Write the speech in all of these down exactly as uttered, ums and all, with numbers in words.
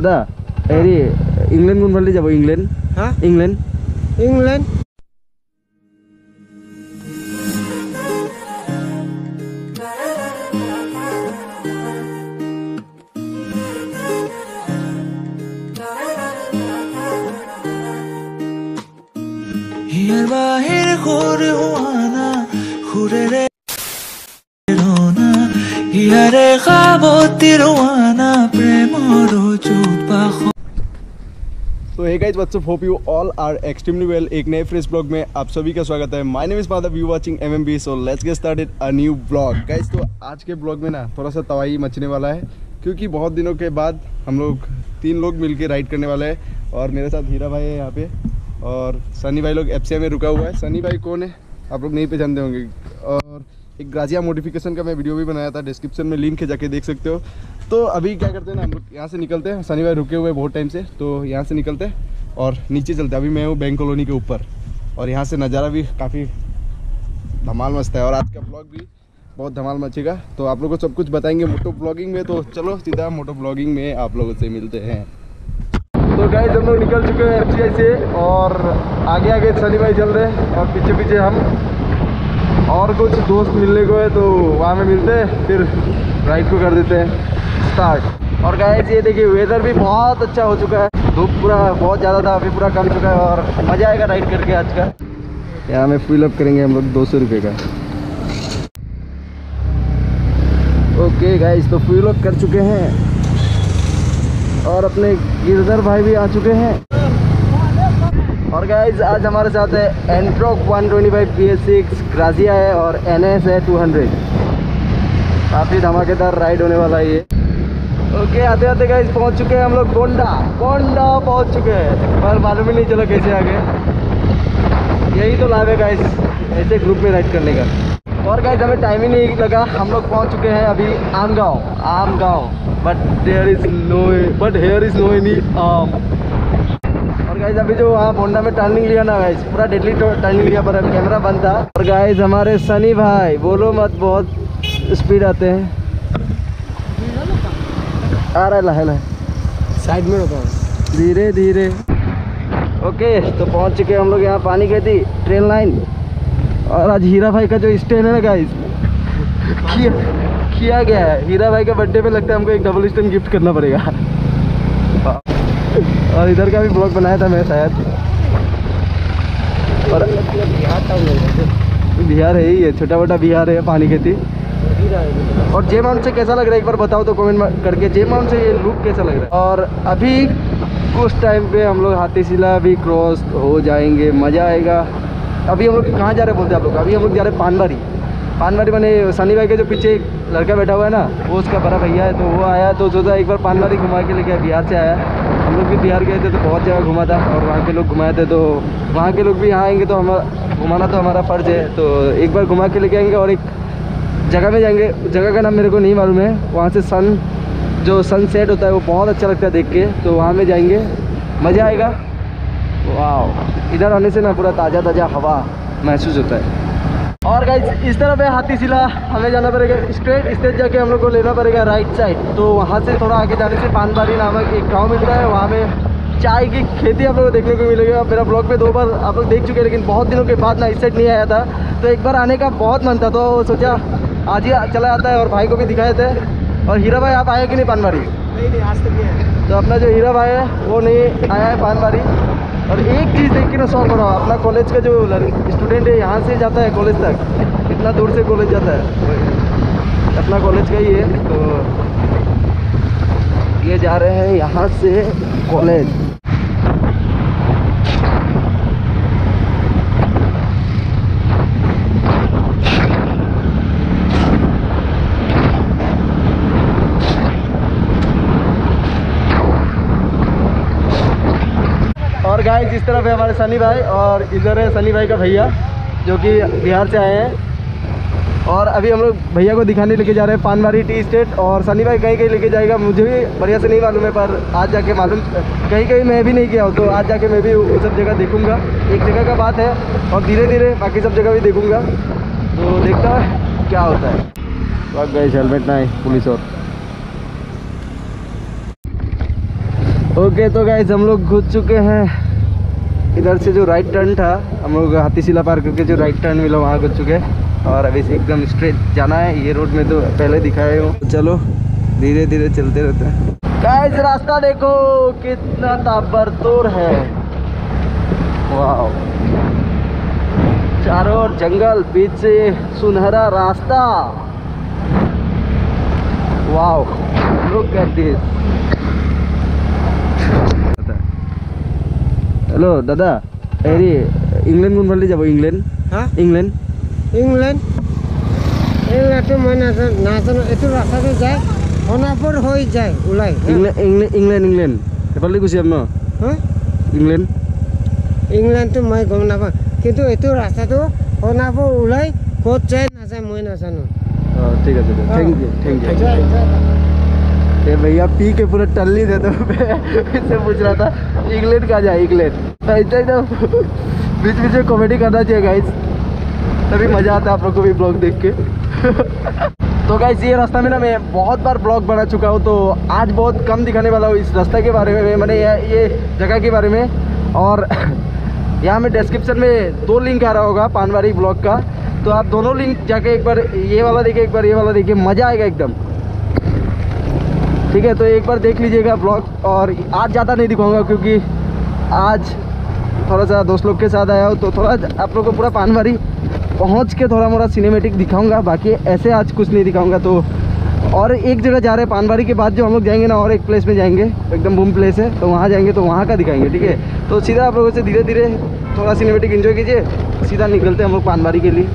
दादा एरि इंग्लैंड गुन फाले जाबो इंग्लैंड हां इंग्लैंड इंग्लैंड हियर बाहर खोर होना खुरे यारे प्रेम। तो hey guys what's up, hope you all are extremely well. एक नए फ्रेश ब्लॉग में आप सभी का स्वागत है। माय नेम इज पादव, you watching MMV, so let's get started a new blog. Guys तो आज के ब्लॉग में ना थोड़ा सा तबाही मचने वाला है, क्योंकि बहुत दिनों के बाद हम लोग तीन लोग मिलके राइड करने वाले हैं। और मेरे साथ हीरा भाई है यहाँ पे, और सनी भाई लोग एफसीआई में रुका हुआ है। सनी भाई कौन है आप लोग नहीं पहचानते होंगे। और एक गाजिया मोडिफिकेशन का मैं वीडियो भी बनाया था, डिस्क्रिप्शन में लिंक है, जाके देख सकते हो। तो अभी क्या करते हैं ना, हम लोग यहाँ से निकलते हैं। शनिवार रुके हुए बहुत टाइम से, तो यहाँ से निकलते हैं और नीचे चलते हैं। अभी मैं हूँ बैंक कॉलोनी के ऊपर, और यहाँ से नज़ारा भी काफ़ी धमाल मस्त है, और आज का ब्लॉग भी बहुत धमाल मचेगा। तो आप लोगों को सब कुछ बताएंगे मोटो ब्लॉगिंग में, तो चलो सीधा मोटो ब्लॉगिंग में आप लोगों से मिलते हैं। तो गाइस हम लोग निकल चुके हैं एफसीआई से, और आगे आगे शनिवार चल रहे हैं, और पीछे पीछे हम और कुछ दोस्त मिलने को है, तो वहाँ में मिलते हैं, फिर राइड को कर देते हैं स्टार्ट। और गाइस ये देखिए वेदर भी बहुत अच्छा हो चुका है, धूप पूरा बहुत ज़्यादा था, अभी पूरा कम चुका है, और मज़ा आएगा राइड करके आज का। यहाँ में फिल अप करेंगे हम लोग दो सौ रुपये का। ओके गाइस तो फिल अप कर चुके हैं, और अपने गिरधर भाई भी आ चुके हैं। और गाइज आज हमारे साथ है Ntorq one twenty five, P S six, Grazia है, और एन एस है टू हंड्रेड। काफ़ी धमाकेदार राइड होने वाला है ये। ओके आते आते गाइज पहुंच चुके हैं हम लोग गोंडा गोंडा पहुंच चुके हैं, पर मालूम ही नहीं चला कैसे आ गए। यही तो लाभ है गाइज ऐसे ग्रुप में राइड करने का। और गाइज हमें टाइम ही नहीं लगा, हम लोग पहुँच चुके हैं अभी आम गाँव आम गाँव but there is no but here is no any आम। गाइज अभी जो वहाँ बोंडा में टर्निंग लिया ना गाइज, पूरा डेडली टर्निंग लिया, पर कैमरा बंद था। और गाइज हमारे सनी भाई बोलो मत, बहुत स्पीड आते हैं। आ रहा है ला साइड में होता है धीरे धीरे। ओके तो पहुँच चुके हम लोग यहाँ पानी के थी ट्रेन लाइन, और आज हीरा भाई का जो स्टैंड है ना गाइज किया, किया गया है। हीरा भाई के बर्थडे पे लगता है हमको एक डबल स्टैंड गिफ्ट करना पड़ेगा। और इधर का भी ब्लॉग बनाया था मैं शायद, और बिहार है ही है, छोटा मोटा बिहार है, पानी खेती। और जे माउंट से कैसा लग रहा है एक बार बताओ तो कमेंट करके, जे माउंट से ये लुक कैसा लग रहा है। और अभी कुछ टाइम पे हम लोग हाथीशिला भी क्रॉस हो जाएंगे, मज़ा आएगा। अभी हम लोग कहाँ जा रहे बोलते हैं आप लोग, अभी हम लोग जा रहे हैं पानबारी। पानबारी मैंने सनी भाई के जो पीछे एक लड़का बैठा हुआ है ना, वो उसका बड़ा भैया है, तो वो आया तो सोचा एक बार पानबारी घुमा के लेके, बिहार से आया। हम लोग भी बिहार गए थे तो बहुत जगह घुमा था, और वहाँ के लोग घुमाए थे, तो वहाँ के लोग भी यहाँ आएंगे तो हम घुमाना तो हमारा फ़र्ज है, तो एक बार घुमा के लेके आएंगे। और एक जगह में जाएंगे, जगह का नाम मेरे को नहीं मालूम है, वहाँ से सन जो सनसेट होता है वो बहुत अच्छा लगता है देख के, तो वहाँ में जाएंगे, मज़ा आएगा। वाह इधर आने से ना पूरा ताज़ा ताज़ा हवा महसूस होता है। और गाइज इस तरफ है हाथीशिला, हमें जाना पड़ेगा स्ट्रेट, स्ट्रेट जाके हम लोग को लेना पड़ेगा राइट साइड। तो वहाँ से थोड़ा आगे जाने से पानबारी नामक एक गांव मिलता है, वहाँ में चाय की खेती आप लोग को देखने को मिलेगी। मेरा ब्लॉग में दो बार आप लोग देख चुके हैं, लेकिन बहुत दिनों के बाद ना इस साइड नहीं आया था, तो एक बार आने का बहुत मन था, तो सोचा आज ही चला आता है। और भाई को भी दिखाए थे। और हीरा भाई आप आए कि नहीं पानबारी? नहीं नहीं आज तक नहीं आया। तो अपना जो हीरा भाई है वो नहीं आया है पानबारी। और एक चीज़ देख के ना शौक बनाओ, अपना कॉलेज का जो स्टूडेंट है यहाँ से जाता है कॉलेज तक, इतना दूर से कॉलेज जाता है, अपना कॉलेज का ही है। तो ये जा रहे हैं यहाँ से कॉलेज। गाइस इस तरफ है हमारे सनी भाई, और इधर है सनी भाई का भैया जो कि बिहार से आए हैं। और अभी हम लोग भैया को दिखाने लेके जा रहे हैं पानबारी टी स्टेट। और सनी भाई कहीं कहीं लेके जाएगा, मुझे भी बढ़िया से नहीं मालूम है, पर आज जाके मालूम, कहीं कहीं मैं भी नहीं गया हूँ, तो आज जाके मैं भी वो सब जगह देखूँगा। एक जगह का बात है, और धीरे धीरे बाकी सब जगह भी देखूँगा, तो देखता है क्या होता है। तो आप गाइस हेलमेट ना है पुलिस, और ओके तो गाइस हम लोग घुस चुके हैं इधर से, जो राइट टर्न था हम लोग हाथीशिला पार करके जो राइट टर्न मिला वहाँ घुस चुके हैं और अभी से एकदम स्ट्रेट जाना है। ये रोड में तो पहले दिखाया हूँ, चलो धीरे धीरे चलते रहते हैं। गाइस रास्ता देखो कितना ताबड़तोड़ है, वाह चारों ओर जंगल, बीच से सुनहरा रास्ता, wow look at this. Hello दादा, अरे इंग्लैंड कौन भले जाबो? इंग्लैंड हां इंग्लैंड इंग्लैंड इंग्लैंड में ना ना एतो रास्ता से जाए होनापुर होई जाए उलाई इंग्लैंड इंग्लैंड इंग्लैंड भले गुसी हम हां इंग्लैंड इंग्लैंड तो मैं गम ना किंतु एतो रास्ता तो होनापुर उलाई कोत जाए ना जाए मैं ना जानो। ठीक है ठीक है, थैंक यू थैंक यू। ये भैया पी के पूरा टल्ली दे दो, इससे पूछ रहा था इंग्लैंड कहाँ जाए, इंग्लैंड ऐसा ही तो बीच बीच में कॉमेडी करना चाहिए गाइस, तभी मज़ा आता है आप लोग को भी ब्लॉग देख के। तो गाइस ये रास्ता में ना मैं बहुत बार ब्लॉग बना चुका हूँ, तो आज बहुत कम दिखाने वाला हूँ इस रास्ते के बारे में, मैंने ये जगह के बारे में। और यहाँ में डिस्क्रिप्शन में दो लिंक आ रहा होगा पानबारी ब्लॉग का, तो आप दोनों लिंक जाके एक बार ये वाला देखिए, एक बार ये वाला देखिए, मज़ा आएगा एकदम। ठीक है तो एक बार देख लीजिएगा ब्लॉग, और आज ज़्यादा नहीं दिखाऊंगा क्योंकि आज थोड़ा सा दोस्त लोग के साथ आया हूँ, तो थोड़ा आप लोग को पूरा पानबारी पहुँच के थोड़ा मोड़ा सिनेमेटिक दिखाऊँगा, बाकी ऐसे आज कुछ नहीं दिखाऊँगा। तो और एक जगह जा रहे हैं पानबारी के बाद जो हम लोग जाएंगे ना, और एक प्लेस में जाएंगे एकदम बूम प्लेस है, तो वहाँ जाएंगे तो वहाँ का दिखाएंगे। ठीक है तो सीधा आप लोगों से धीरे धीरे थोड़ा सिनेमेटिक एंजॉय कीजिए, सीधा निकलते हैं हम लोग पानबारी के लिए।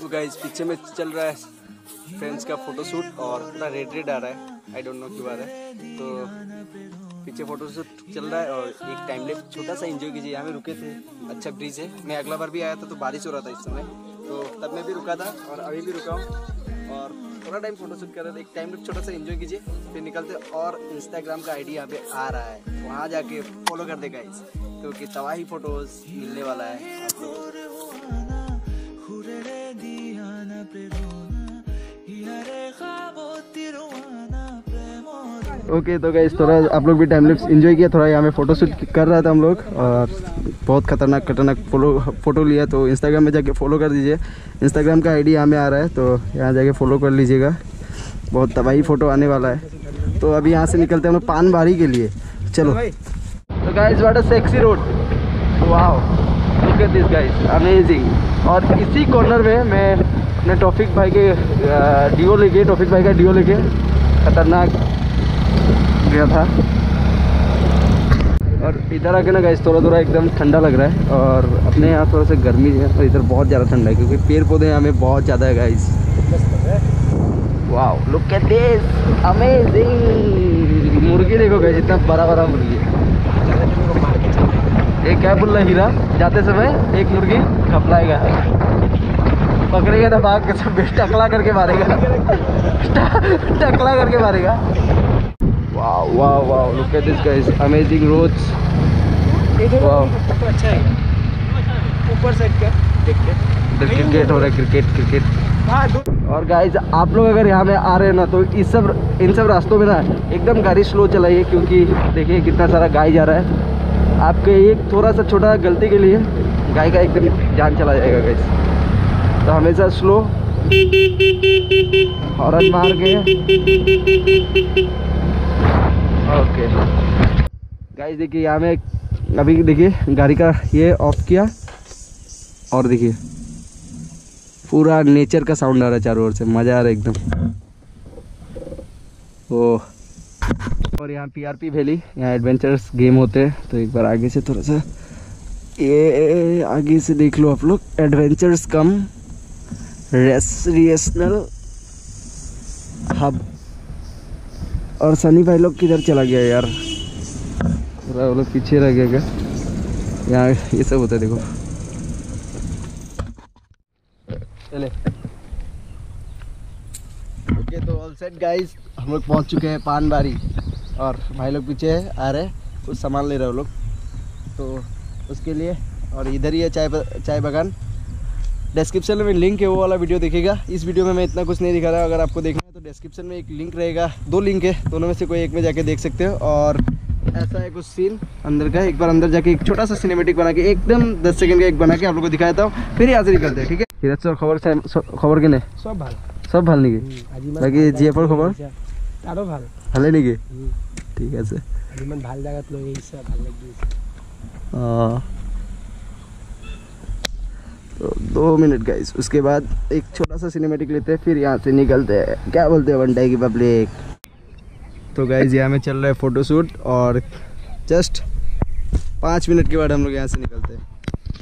तो गाइस पीछे में चल रहा है फ्रेंड्स का फोटोशूट, और पूरा रेड रेड आ रहा है, आई डोंट नो क्यों आ रहा है। तो पीछे फोटोशूट चल रहा है और एक टाइम लैप्स छोटा सा एंजॉय कीजिए। यहाँ में रुके थे, अच्छा ब्रिज है, मैं अगला बार भी आया था तो बारिश हो रहा था इस समय, तो तब मैं भी रुका था और अभी भी रुका हूँ, और थोड़ा टाइम फोटोशूट कर रहा था। एक टाइम लैप्स छोटा सा एंजॉय कीजिए फिर निकलते, और इंस्टाग्राम का आईडी यहाँ पे आ रहा है, वहाँ जाके फॉलो कर देगा इस, क्योंकि तबाही फोटोज मिलने वाला है आप लोगों को। ओके okay, तो गाइस थोड़ा आप लोग भी टाइम लैप्स एंजॉय किया, थोड़ा यहाँ में फोटोशूट कर रहा था हम लोग, और बहुत खतरनाक खतरनाक फोटो फोटो लिया, तो इंस्टाग्राम में जाके फॉलो कर दीजिए, इंस्टाग्राम का आईडी यहाँ में आ रहा है, तो यहाँ जाके फॉलो कर लीजिएगा, बहुत तबाही फ़ोटो आने वाला है। तो अभी यहाँ से निकलते हैं हम लोग पानबारी के लिए, चलो। तो guys what a sexy road, wow look at this guys, amazing. और इसी कॉर्नर में मैं अपने टॉफिक भाई के डिओ लेके टॉफिक भाई का डिओ लेके खतरनाक गया था, और इधर आके ना गाइस थोड़ा थोड़ा एकदम ठंडा लग रहा है, और अपने यहाँ थोड़ा सा गर्मी है और इधर बहुत ज़्यादा ठंडा है क्योंकि पेड़ पौधे यहाँ में बहुत ज़्यादा है guys. Wow look at this, amazing. मुर्गी देखो गाइस, इतना बड़ा बड़ा मुर्गी है, एक क्या बोल रहा हीरा, जाते समय एक मुर्गी खपलाएगा, पकड़ेगा तो भाग के सब टकला करके मारेगा, टकला करके मारेगा। वाह वाह वाह look at this guys, amazing roads. वाह अच्छा है ऊपर साइड का, देखते हैं क्रिकेट हो रहा है, क्रिकेट क्रिकेट। और गाइस आप लोग अगर यहाँ में आ रहे हैं ना, तो इस सब इन सब रास्तों में ना एकदम गाड़ी स्लो चलाइए, क्योंकि देखिए कितना सारा गाय जा रहा है, आपके एक थोड़ा सा छोटा गलती के लिए गाय का एकदम जान चला जाएगा गाइस, तो हमेशा स्लो हॉर्न मार के। ओके गाइस देखिए यहाँ में अभी देखिए गाड़ी का ये ऑफ किया, और देखिए पूरा नेचर का साउंड आ रहा है चारों ओर से, मज़ा आ रहा है एकदम। ओह और यहाँ पीआरपी वैली, यहाँ एडवेंचर्स गेम होते हैं, तो एक बार आगे से थोड़ा सा ये आगे से देख लो आप लोग, एडवेंचर्स कम रेसनल हब। और सनी भाई लोग किधर चला गया यार, वो लोग पीछे रह गया क्या? यहाँ ये सब होता है देखो, चले। ओके तो ऑल सेट गाइस, हम लोग पहुँच चुके हैं पानबारी, और भाई लोग पीछे आ रहे हैं, कुछ सामान ले रहे हो लोग तो उसके लिए। और इधर ही है चाय चाय बागान, डिस्क्रिप्शन में लिंक है, वो वाला वीडियो देखिएगा। इस वीडियो में मैं इतना कुछ नहीं दिखा रहा, अगर आपको देखना डिस्क्रिप्शन में एक लिंक रहेगा, दो लिंक है, दोनों में से कोई एक में जाके देख सकते हो। और ऐसा है कुछ सीन अंदर का, एक बार अंदर जाके एक छोटा सा सिनेमेटिक बना के एकदम दस सेकंड का एक बना के आप लोग को दिखाता हूँ, फिर हाजिरी करते हैं। ठीक है, फिर अच्छा खबर खबर के नहीं सब भाल सब भाल नहीं बाकी जिया पर खबर तारो भाल ভালে नहीं के ठीक है से मन भाल जागा तो लोग इससे भाल लगी। हां तो दो मिनट गाइस, उसके बाद एक छोटा सा सिनेमेटिक लेते हैं, फिर यहाँ से निकलते हैं। क्या बोलते हैं वनडे की पब्लिक। तो गाइस यहाँ में चल रहा है फ़ोटोशूट और जस्ट पाँच मिनट के बाद हम लोग यहाँ से निकलते हैं।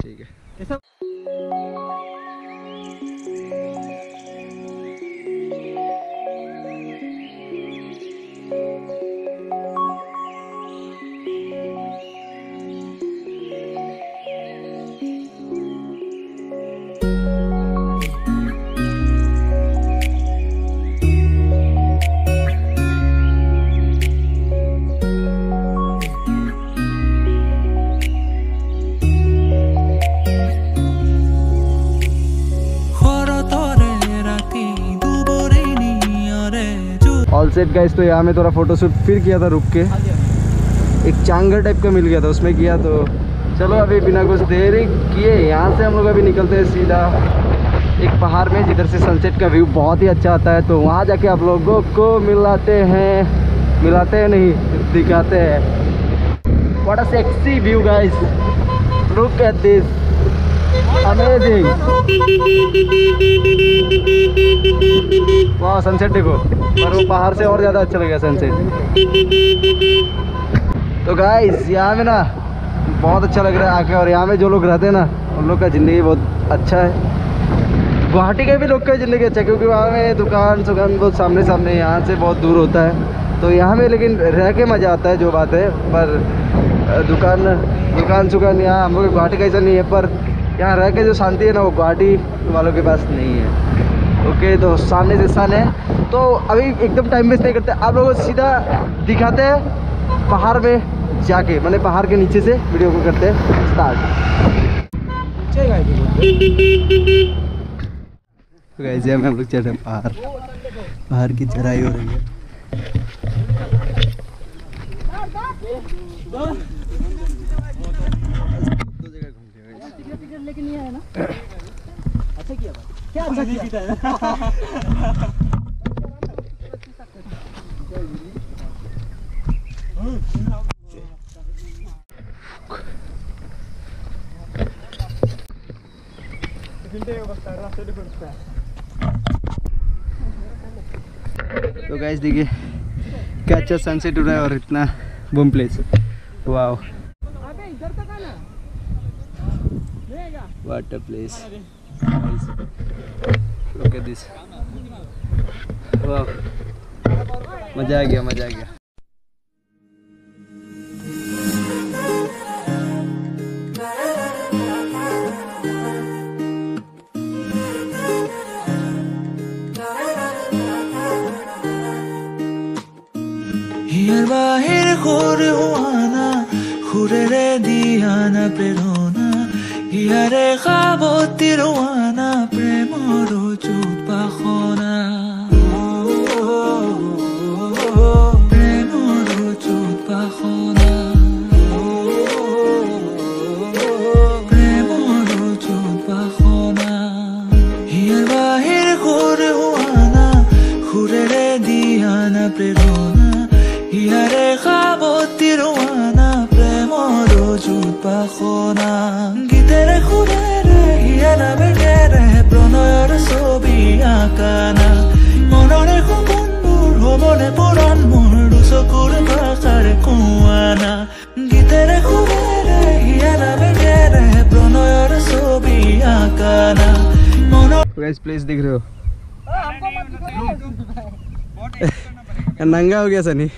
ठीक है, ऐसा ऑल सेट गाइस। तो यहाँ में थोड़ा फोटोशूट फिर किया था रुक के, एक चांगर टाइप का मिल गया था उसमें किया। तो चलो अभी बिना कुछ देर किए यहाँ से हम लोग अभी निकलते हैं सीधा एक पहाड़ में, जिधर से सनसेट का व्यू बहुत ही अच्छा आता है। तो वहाँ जाके आप लोगों को मिलाते हैं, मिलाते हैं नहीं दिखाते हैं। What a sexy view guys, look at this, amazing. वाह सनसेट देखो, और वो बाहर से और ज़्यादा अच्छा लगेगा सनसेट। तो गाइस यहाँ में ना बहुत अच्छा लग रहा है आके, और यहाँ में जो लोग रहते हैं ना उन लोग का ज़िंदगी बहुत अच्छा है। गुवाहाटी के भी लोग का ज़िंदगी अच्छा है, क्योंकि वहाँ में दुकान दुकान बहुत सामने सामने, यहाँ से बहुत दूर होता है। तो यहाँ में लेकिन रह के मज़ा आता है जो बात है, पर दुकान दुकान सुकान यहाँ हम लोग गुवाहाटी का ऐसा नहीं है, पर यहाँ रह के जो शांति है ना वो गुवाहाटी वालों के पास नहीं है। ओके okay, तो सामने से सन है। तो अभी एकदम टाइम वेस्ट नहीं करते, आप लोगों को सीधा दिखाते हैं पहाड़ में जाके, मैंने पहाड़ के नीचे से वीडियो को करते हैं स्टार्ट। हम लोग चल रहे हैं पहाड़, पहाड़ की चढ़ाई हो रही है। अच्छा किया क्या अच्छा किया तो गाइस देखिए क्या अच्छा सनसेट हो रहा है, और इतना boom place. Wow what a place. Look at this. Wow. मजा आ गया, मजा आ गया। हियर बाहिर खोरे होना खुरे रे दियाना पेरोना हियरे खाबो तिरुआना प्रेमोरो चुपा खोना प्रेमोरो चुपा खोना प्रेमोरो चुपा खोना हियर बाहिर खोरे होना खुरे रे दियाना पेरोना हियरे खाबो तिरुआना प्रेमोरो चुपा खोना तेरे खुले रहिया ना बेटे रहे प्रणयर सोबी आकाना मनरे खुबन मोर होबने पुरान मोर दुसकुर भाषार कुआना गीतरे खुले रहिया ना बेटे रहे प्रणयर सोबी आकाना मनरे। इस प्लेस दिख रहे हो हमको मत दिखाओ, नंगा हो गया सनी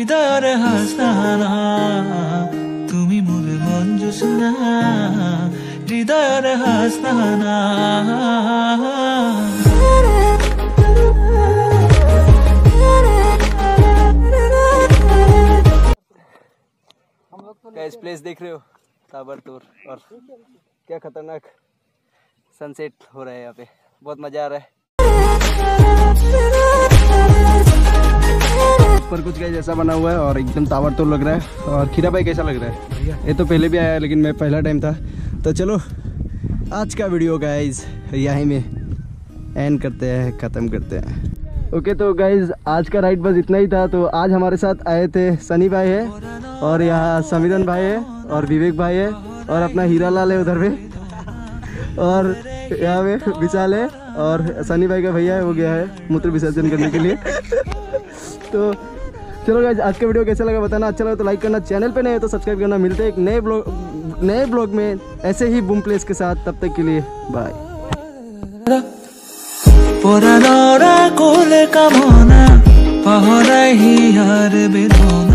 इधर हंसना तुम्ही मोरे मंजुसना हृदयर हंसना गाइस प्लेस देख रहे हो ताबड़तोड़, और क्या खतरनाक सनसेट हो रहा है यहाँ पे, बहुत मजा आ रहा है। पर कुछ गाइस ऐसा बना हुआ है और एकदम ताबड़ तोड़ लग रहा है। और खीरा भाई कैसा लग रहा है भैया? ये तो पहले भी आया है लेकिन मैं पहला टाइम था। तो चलो आज का वीडियो गाइस यहीं में एंड करते हैं, ख़त्म करते हैं। ओके तो गाइस आज का राइड बस इतना ही था। तो आज हमारे साथ आए थे सनी भाई है और यहाँ समीरन भाई है और विवेक भाई है और अपना हीरा लाल है उधर पे और यहाँ पे विशाल है और सनी भाई का भैया है वो गया है मूत्र विसर्जन करने के लिए। तो चलो गाइस आज का वीडियो कैसा लगा बताना, अच्छा लगा तो लाइक करना, चैनल पे नए हो तो सब्सक्राइब करना। मिलते हैं एक नए ब्लॉग नए ब्लॉग में ऐसे ही बूम प्लेस के साथ, तब तक के लिए बाय।